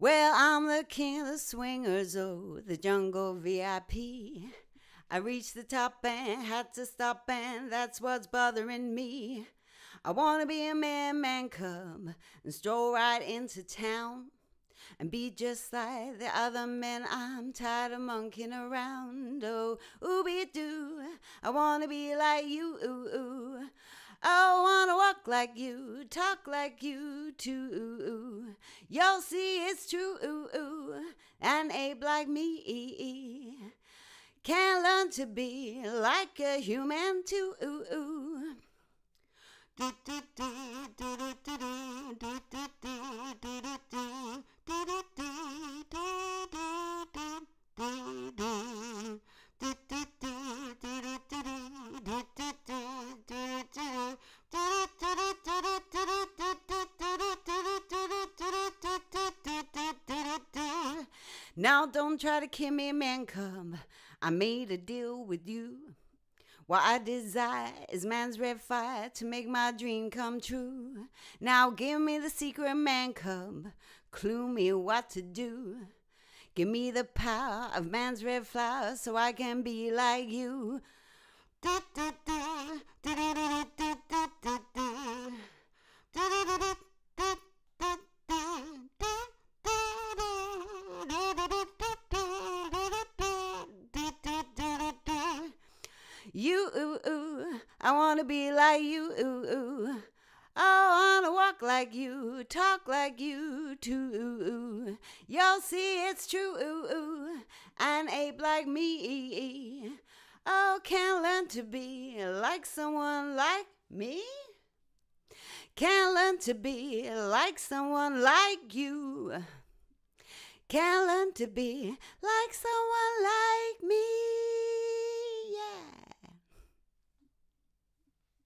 Well, I'm the king of the swingers, oh, the jungle VIP. I reached the top and had to stop, and that's what's bothering me. I wanna be a man cub and stroll right into town and be just like the other men. I'm tired of monkeying around. Oh, ooby-doo, I wanna be like you. Ooh, ooh. I wanna walk like you, talk like you too. Ooh, ooh. You'll see it's true. Ooh, ooh. An ape like me can learn to be like a human too. Ooh, ooh. Now don't try to kill me, man cub. I made a deal with you. What I desire is man's red fire to make my dream come true. Now give me the secret, man cub. Clue me what to do. Give me the power of man's red flower so I can be like you. You, ooh, ooh, I wanna be like you, ooh, ooh. I wanna walk like you, talk like you too, ooh, ooh. You'll see it's true, ooh, ooh. An ape like me, oh, can learn to be like someone like me. Can learn to be like someone like you. Can learn to be like someone like